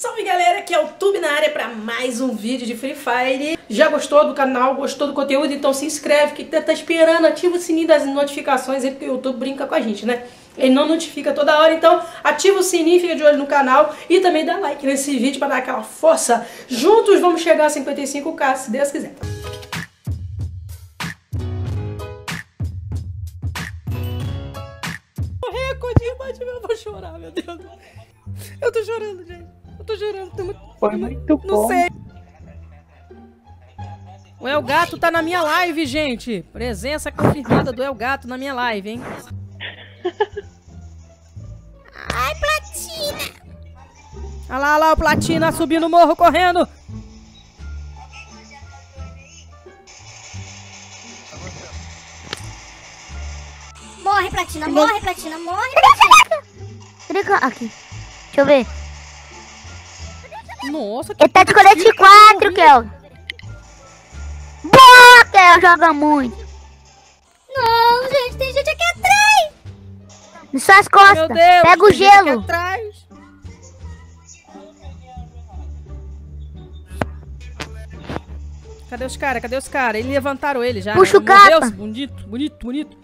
Salve galera, aqui é o Tube na área para mais um vídeo de Free Fire. Já gostou do canal, gostou do conteúdo? Então se inscreve, que tá esperando, ativa o sininho das notificações aí, porque o YouTube brinca com a gente, né? Ele não notifica toda hora, então ativa o sininho, fica de olho no canal e também dá like nesse vídeo para dar aquela força. Juntos vamos chegar a 55k, se Deus quiser. Eu vou chorar, meu Deus. Eu tô chorando, gente. Eu tô chorando. Foi muito bom. Não sei. O El Gato tá na minha live, gente. Presença confirmada do El Gato na minha live, hein? Ai, Platina. Olha lá, o Platina subindo o morro correndo. Morre, Platina, morre, Platina, morre, Platina. Cadê que... Aqui. Deixa eu ver. Nossa, que... Ele tá de colete 4, Kel. Boa, Kel, joga muito. Não, gente, tem gente aqui atrás. Nas suas costas. Meu Deus, pega o gelo. Cadê os caras? Cadê os caras? Eles levantaram ele já. Puxa o capa. Meu Deus, bonito, bonito, bonito.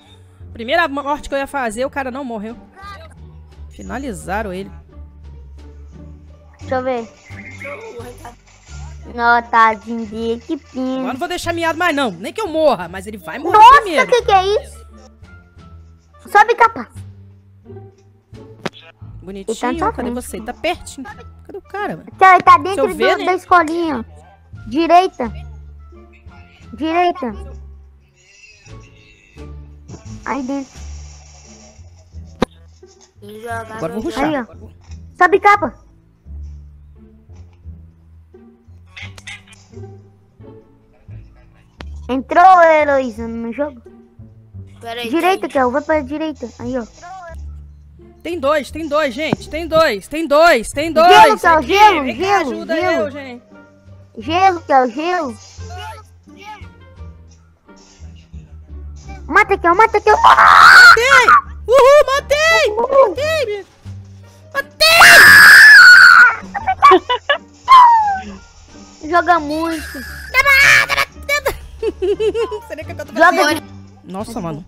Primeira morte que eu ia fazer, o cara não morreu. Finalizaram ele. Deixa eu ver. Não, tadinho dele, que pena. Agora não vou deixar miado mais não, nem que eu morra, mas ele vai morrer. Nossa, primeiro. Nossa, o que é isso? Sobe, capaz. Bonitinho, tá, cadê você? Tá pertinho. Cadê o cara, mano? Ele tá dentro da escolinha. Direita. Direita. Aí dentro. Agora vou rushar. Aí, ó. Sobe, capa. Entrou, Eloísa, no jogo. Peraí, direita, Kel. Vai pra direita. Aí, ó. Tem dois, gente. Tem dois. Gelo, Kel. Gelo. Ajuda eu, gente. Gelo, Kel. Gelo. Mata, Kel, mata, Kel. Matei! Uhul, matei! Uhul. Matei! Matei! Joga muito. Joga... Nossa, mano.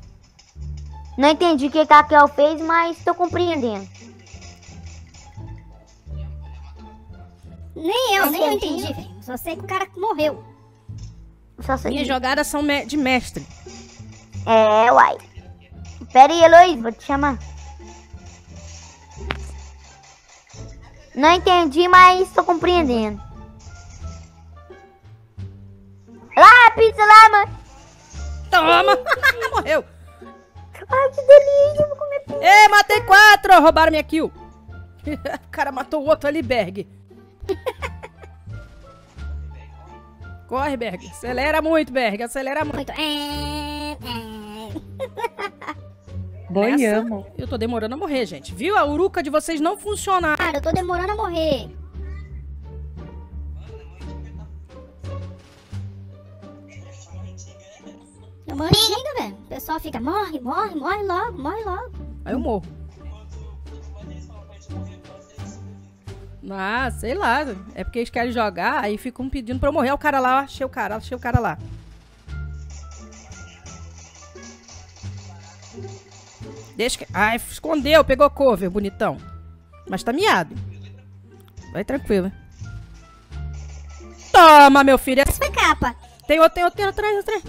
Não entendi o que a Kel fez, mas tô compreendendo. Nem eu entendi. Só sei que o cara morreu. Só sei. Minhas jogadas são de mestre. É, uai. Pera aí, Eloísa, vou te chamar. Não entendi, mas tô compreendendo. Lá, pizza lá, mãe. Toma. Morreu. Ai, que delícia, vou comer pizza. Ei, matei 4, roubaram minha kill. O cara matou o outro ali, Berg. Corre, Berg. Acelera muito, Berg. Acelera muito. Essa, eu tô demorando a morrer, gente. Viu? A uruca de vocês não funciona. Cara, eu tô demorando a morrer. Eu morro ainda, velho. O pessoal fica, morre logo. Aí eu morro. Ah, sei lá. É porque eles querem jogar, aí ficam pedindo pra eu morrer. Olha o cara lá, achei o cara lá. Deixa que... Ai, escondeu, pegou cover, bonitão. Mas tá miado. Vai tranquilo. Toma, meu filho. Essa é capa. Tem outro atrás. Que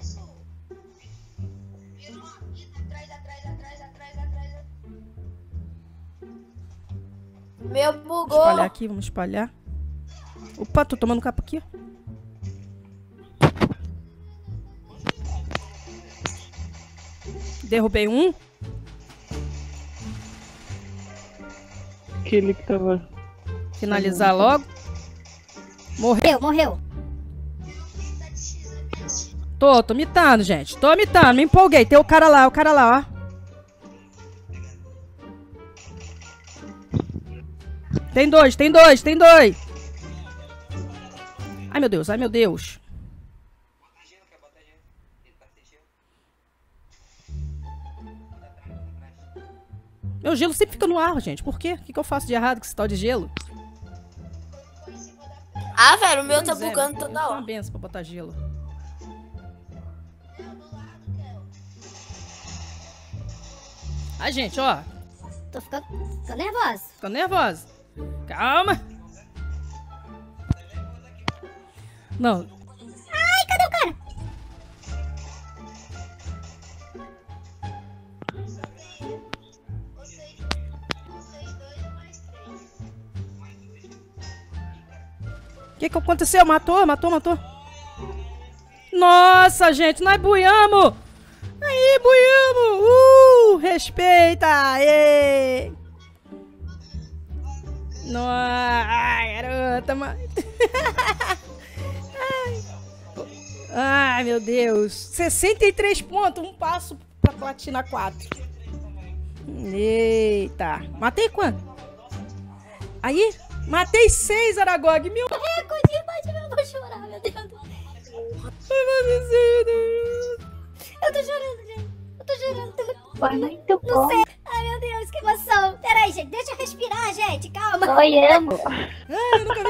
isso? Virou uma vida atrás. Meu bugou. Vamos espalhar aqui, Opa, tô tomando capa aqui, ó. Derrubei um. Aquele que tava... Finalizar logo. Morreu. Tô mitando, gente. Me empolguei. Tem o cara lá, ó. Tem dois. Ai, meu Deus. Meu gelo sempre fica no ar, gente. Por quê? O que eu faço de errado com esse tal de gelo? Ah, velho, o meu tá bugando toda hora. É uma benção pra botar gelo. Ai, gente, ó. Tô ficando nervosa. Ficando nervosa. Calma. Não. Ai, cadê o cara? O que aconteceu? Matou, matou, matou. Nossa, gente, nós buiamos. Aí, buiamos. Respeita. Aê. Nossa, ai, garota. Ai. Ai, meu Deus. 63 pontos. Um passo pra Platina 4. Eita. Matei quanto? Aí. Matei 6, Aragog. Meu recorde, eu vou chorar, meu Deus. Eu tô chorando, gente. Eu tô chorando. Foi muito bom. Não sei. Ai, meu Deus, que emoção. Peraí, gente. Deixa eu respirar, gente. Calma. Oi, amo. Ai, eu nunca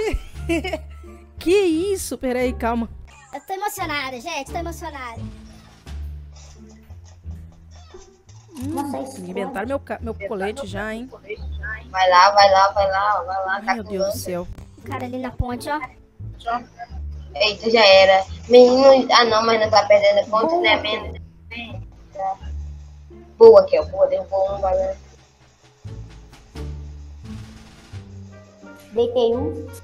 vi. Que isso? Peraí, calma. Eu tô emocionada, gente. Tô emocionada. Inventaram meu colete já, hein? Vai lá, vai lá, vai lá, vai lá. Ai, tá meu Deus do céu. O cara ali na ponte, ó. Eita, já era. Menino, ah não, mas não tá perdendo a ponte, boa, né? Menino. Boa, Kel, boa, derrubou um, valeu. Deitei um.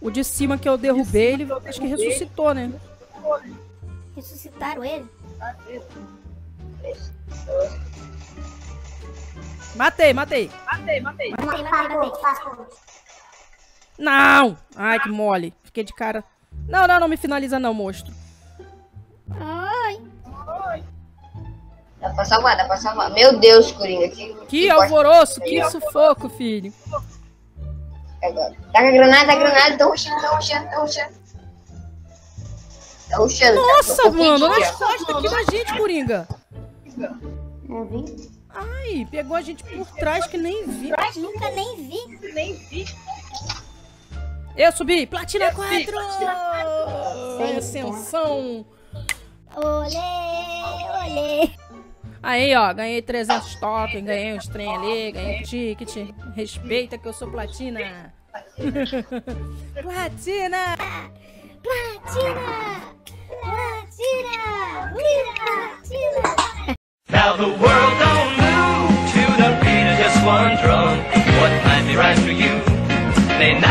O de cima que eu derrubei, ele acho que ressuscitou, né? Ressuscitaram ele? Matei, matei. Matei, matei. Matei, matei, matei. Não! Ai, que mole. Fiquei de cara. Não, não, não me finaliza não, monstro. Ai. Ai. Dá pra salvar, dá pra salvar. Meu Deus, Coringa. Que alvoroço, que sufoco, filho. Agora. Tá com a granada, tô rushando, tô rushando, tô rushando. Tá rushando. Nossa, tá, mano, olha as costas aqui da gente, Coringa. Não vi. Ai, pegou a gente por trás que nem vi. Eu nunca nem vi. Nem vi. Eu subi, Platina 4! Ascensão! Olê, olê. Aí, ó, ganhei 300 tokens, ganhei uns trem ali, ganhei um ticket. Respeita que eu sou Platina. Platina! Platina! Platina! Platina! Now the world don't move to the beat of just one drum. What might be right for you may not.